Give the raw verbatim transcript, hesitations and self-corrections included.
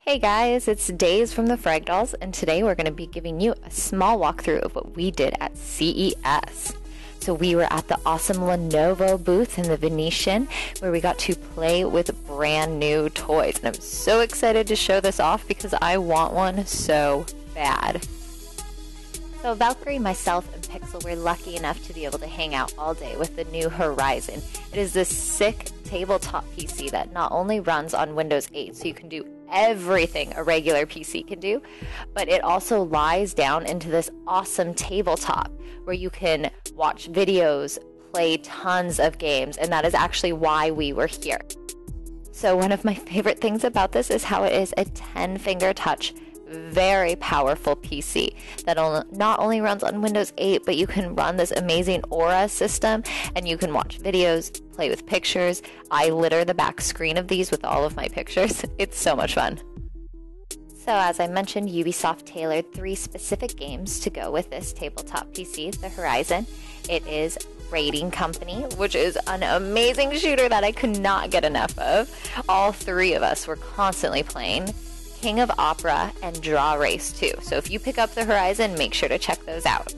Hey guys, it's Daze from the Frag Dolls, and today we're going to be giving you a small walkthrough of what we did at C E S. So we were at the awesome Lenovo booth in the Venetian, where we got to play with brand new toys, and I'm so excited to show this off because I want one so bad. So Valkyrie, myself, and Pixxel were lucky enough to be able to hang out all day with the new Horizon. It is this sick tabletop P C that not only runs on Windows eight, so you can do everything a regular P C can do, but it also lies down into this awesome tabletop where you can watch videos, play tons of games, and that is actually why we were here. So one of my favorite things about this is how it is a ten finger touch, very powerful P C that not only runs on Windows eight, but you can run this amazing Aura system and you can watch videos, play with pictures. I litter the back screen of these with all of my pictures. It's so much fun. So as I mentioned, Ubisoft tailored three specific games to go with this tabletop P C, the Horizon. It is Raiding Company, which is an amazing shooter that I could not get enough of. All three of us were constantly playing. King of Opera, and Draw Race two. So if you pick up the Horizon, make sure to check those out.